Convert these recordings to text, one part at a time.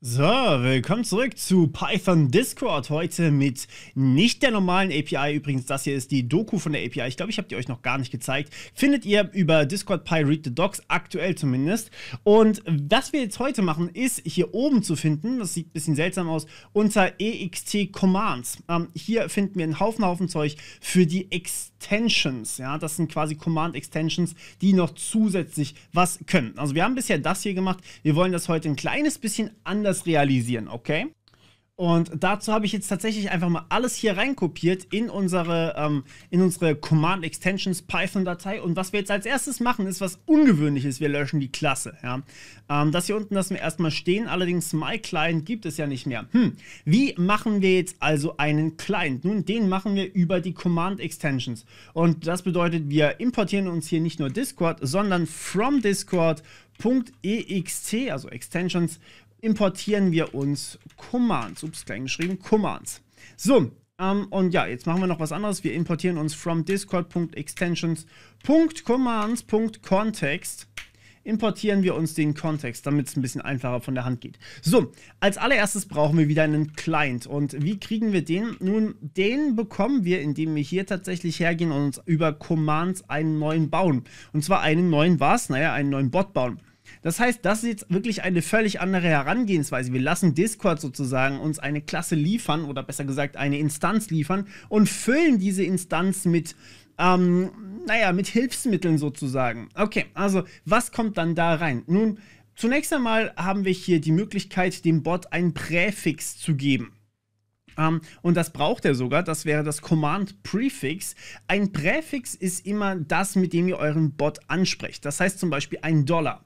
So, willkommen zurück zu Python Discord, heute mit nicht der normalen API. Übrigens, das hier ist die Doku von der API. Ich glaube, ich habe die euch noch gar nicht gezeigt. Findet ihr über Discord.py Read the Docs, aktuell zumindest. Und was wir jetzt heute machen, ist hier oben zu finden, das sieht ein bisschen seltsam aus, unter ext Commands. Hier finden wir einen Haufen Zeug für die Extensions. Ja, das sind quasi Command-Extensions, die noch zusätzlich was können. Also wir haben bisher das hier gemacht. Wir wollen das heute ein kleines bisschen anders realisieren, okay? Und dazu habe ich jetzt tatsächlich einfach mal alles hier reinkopiert in unsere Command-Extensions Python-Datei. Und was wir jetzt als erstes machen, ist was Ungewöhnliches. Wir löschen die Klasse. Ja? Das hier unten lassen wir erstmal stehen. Allerdings myClient gibt es ja nicht mehr. Wie machen wir jetzt also einen Client? Nun, den machen wir über die Command-Extensions. Und das bedeutet, wir importieren uns hier nicht nur Discord, sondern from Discord.ext, also Extensions, importieren wir uns Commands. Ups, klein geschrieben, Commands. So, und ja, jetzt machen wir noch was anderes. Wir importieren uns from Discord.Extensions.Commands.Context. Importieren wir uns den Kontext, damit es ein bisschen einfacher von der Hand geht. So, als allererstes brauchen wir wieder einen Client. Und wie kriegen wir den? Nun, den bekommen wir, indem wir hier tatsächlich hergehen und uns über Commands einen neuen bauen. Und zwar einen neuen einen neuen Bot bauen. Das heißt, das ist jetzt wirklich eine völlig andere Herangehensweise. Wir lassen Discord sozusagen uns eine Klasse liefern oder besser gesagt eine Instanz liefern und füllen diese Instanz mit, mit Hilfsmitteln sozusagen. Okay, also was kommt dann da rein? Nun, zunächst einmal haben wir hier die Möglichkeit, dem Bot einen Präfix zu geben. Und das braucht er sogar, das wäre das Command-Prefix. Ein Präfix ist immer das, mit dem ihr euren Bot ansprecht. Das heißt zum Beispiel $1.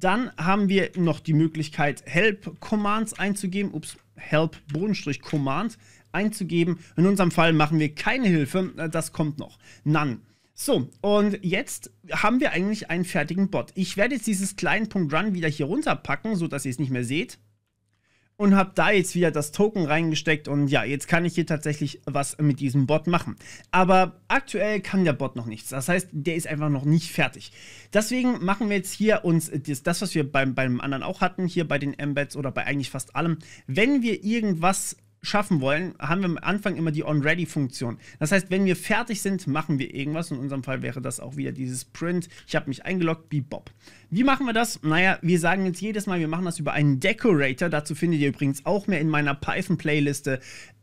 Dann haben wir noch die Möglichkeit, Help-Commands einzugeben. Ups, Help-Command einzugeben. In unserem Fall machen wir keine Hilfe, das kommt noch. None. So, und jetzt haben wir eigentlich einen fertigen Bot. Ich werde jetzt dieses Client.Run wieder hier runterpacken, sodass ihr es nicht mehr seht. Und habe da jetzt wieder das Token reingesteckt und ja, jetzt kann ich hier tatsächlich was mit diesem Bot machen. Aber aktuell kann der Bot noch nichts. Das heißt, der ist einfach noch nicht fertig. Deswegen machen wir jetzt hier uns das, was wir beim anderen auch hatten, hier bei den Embeds oder bei eigentlich fast allem. Wenn wir irgendwas schaffen wollen, haben wir am Anfang immer die onReady-Funktion. Das heißt, wenn wir fertig sind, machen wir irgendwas. In unserem Fall wäre das auch wieder dieses Print. Ich habe mich eingeloggt, Bebop. Wie machen wir das? Naja, wir sagen jetzt jedes Mal, wir machen das über einen Decorator. Dazu findet ihr übrigens auch mehr in meiner Python-Playliste.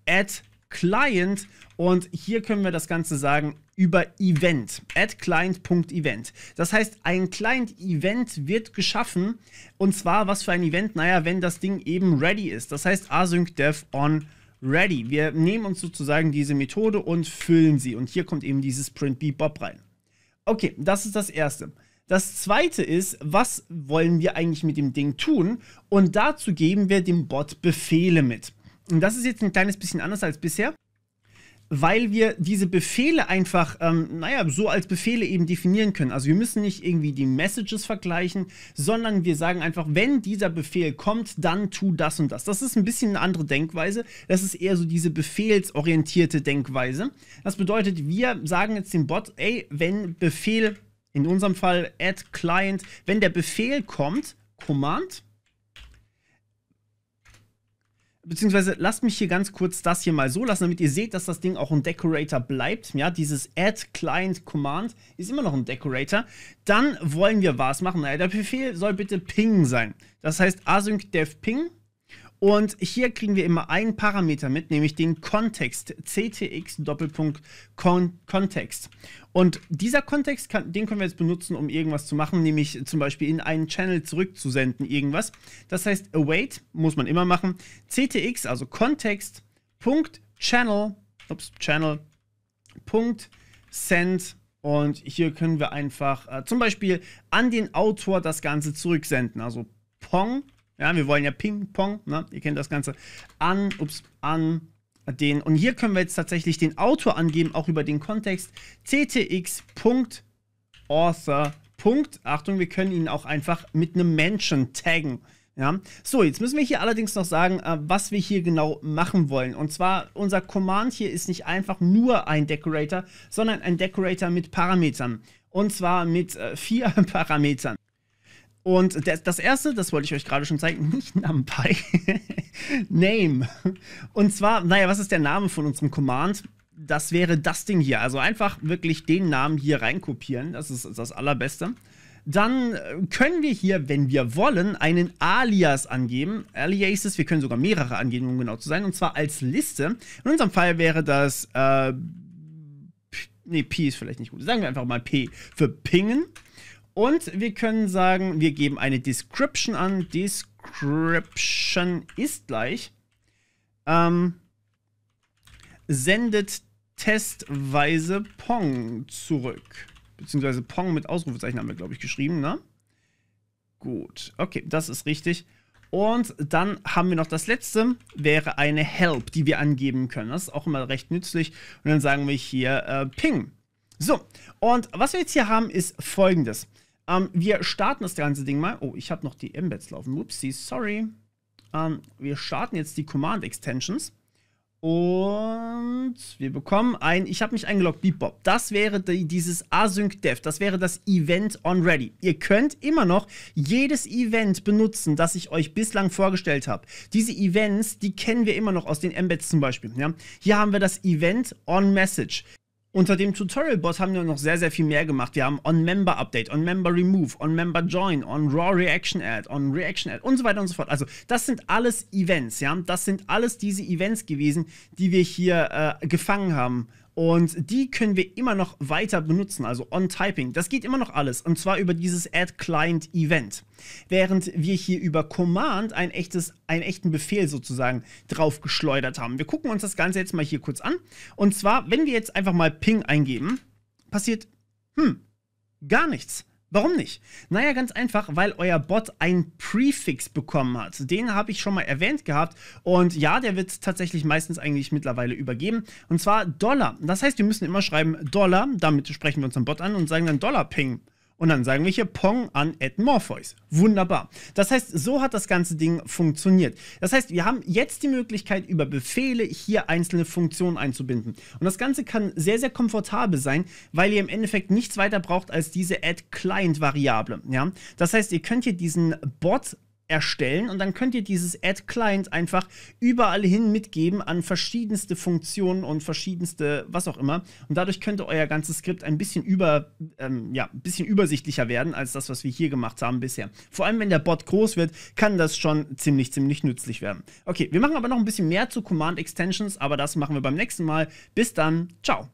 add_client. Und hier können wir das Ganze sagen über Event. addClient.Event. Das heißt, ein Client-Event wird geschaffen. Und zwar, was für ein Event? Naja, wenn das Ding eben ready ist. Das heißt, async-dev on ready. Wir nehmen uns sozusagen diese Methode und füllen sie. Und hier kommt eben dieses Print Bebop rein. Okay, das ist das Erste. Das Zweite ist, was wollen wir eigentlich mit dem Ding tun? Und dazu geben wir dem Bot Befehle mit. Und das ist jetzt ein kleines bisschen anders als bisher, weil wir diese Befehle einfach, so als Befehle eben definieren können. Also wir müssen nicht irgendwie die Messages vergleichen, sondern wir sagen einfach, wenn dieser Befehl kommt, dann tu das und das. Das ist ein bisschen eine andere Denkweise. Das ist eher so diese befehlsorientierte Denkweise. Das bedeutet, wir sagen jetzt dem Bot, ey, wenn Befehl, in unserem Fall addClient, wenn der Befehl kommt, Command, beziehungsweise lasst mich hier ganz kurz das hier mal so lassen, damit ihr seht, dass das Ding auch ein Decorator bleibt. Ja, dieses addClient-Command ist immer noch ein Decorator. Dann wollen wir was machen. Der Befehl soll bitte ping sein. Das heißt async-dev ping. Und hier kriegen wir immer einen Parameter mit, nämlich den Kontext, ctx::Kontext. Und dieser Kontext, den können wir jetzt benutzen, um irgendwas zu machen, nämlich zum Beispiel in einen Channel zurückzusenden, irgendwas. Das heißt, await muss man immer machen, ctx, also Kontext.channel, channel.send. Und hier können wir einfach zum Beispiel an den Autor das Ganze zurücksenden, also pong. Ja, wir wollen ja ping, pong, ne? Ihr kennt das Ganze, an den, und hier können wir jetzt tatsächlich den Autor angeben, auch über den Kontext, ctx.author. Achtung, wir können ihn auch einfach mit einem Menschen taggen. Ja. So, jetzt müssen wir hier allerdings noch sagen, was wir hier genau machen wollen. Und zwar, unser Command hier ist nicht einfach nur ein Decorator, sondern ein Decorator mit Parametern. Und zwar mit 4 Parametern. Und das erste, das wollte ich euch gerade schon zeigen, nicht NumPy, Name. Und zwar, naja, was ist der Name von unserem Command? Das wäre das Ding hier. Also einfach wirklich den Namen hier reinkopieren. Das ist das Allerbeste. Dann können wir hier, wenn wir wollen, einen Alias angeben. Aliases, wir können sogar mehrere angeben, um genau zu sein. Und zwar als Liste. In unserem Fall wäre das, nee, P ist vielleicht nicht gut. Sagen wir einfach mal P für pingen. Und wir können sagen, wir geben eine Description an. Description ist gleich. Sendet testweise Pong zurück. Beziehungsweise Pong mit Ausrufezeichen haben wir, glaube ich, geschrieben, ne? Gut, okay, das ist richtig. Und dann haben wir noch das letzte, wäre eine Help, die wir angeben können. Das ist auch immer recht nützlich. Und dann sagen wir hier Ping. So, und was wir jetzt hier haben, ist Folgendes. Wir starten das ganze Ding mal. Oh, ich habe noch die Embeds laufen. Whoopsie, sorry. Wir starten jetzt die Command-Extensions. Und wir bekommen ein, ich habe mich eingeloggt, Bebop. Das wäre dieses Async-Dev, das wäre das Event on Ready. Ihr könnt immer noch jedes Event benutzen, das ich euch bislang vorgestellt habe. Diese Events, die kennen wir immer noch aus den Embeds zum Beispiel. Ja? Hier haben wir das Event on Message. Unter dem Tutorial-Bot haben wir noch sehr, sehr viel mehr gemacht. Wir haben On-Member-Update, On-Member-Remove, On-Member-Join, On-Raw-Reaction-Add, On-Reaction-Add und so weiter und so fort. Also das sind alles Events, ja. Das sind alles diese Events gewesen, die wir hier gefangen haben. Und die können wir immer noch weiter benutzen, also On-Typing. Das geht immer noch alles, und zwar über dieses Add-Client-Event. Während wir hier über Command einen echten Befehl sozusagen drauf geschleudert haben. Wir gucken uns das Ganze jetzt mal hier kurz an. Und zwar, wenn wir jetzt einfach mal Ping eingeben, passiert, gar nichts. Warum nicht? Naja, ganz einfach, weil euer Bot einen Prefix bekommen hat. Den habe ich schon mal erwähnt gehabt. Und ja, der wird tatsächlich meistens eigentlich mittlerweile übergeben. Und zwar $. Das heißt, wir müssen immer schreiben $. Damit sprechen wir unseren Bot an und sagen dann $ping. Und dann sagen wir hier Pong an @Morpheus. Wunderbar. Das heißt, so hat das ganze Ding funktioniert. Das heißt, wir haben jetzt die Möglichkeit, über Befehle hier einzelne Funktionen einzubinden. Und das Ganze kann sehr, sehr komfortabel sein, weil ihr im Endeffekt nichts weiter braucht als diese Add-Client-Variable. Ja? Das heißt, ihr könnt hier diesen Bot erstellen und dann könnt ihr dieses Add-Client einfach überall hin mitgeben an verschiedenste Funktionen und verschiedenste was auch immer. Und dadurch könnte euer ganzes Skript ein bisschen bisschen übersichtlicher werden als das, was wir hier gemacht haben bisher. Vor allem, wenn der Bot groß wird, kann das schon ziemlich, ziemlich nützlich werden. Okay, wir machen aber noch ein bisschen mehr zu Command-Extensions, aber das machen wir beim nächsten Mal. Bis dann, ciao!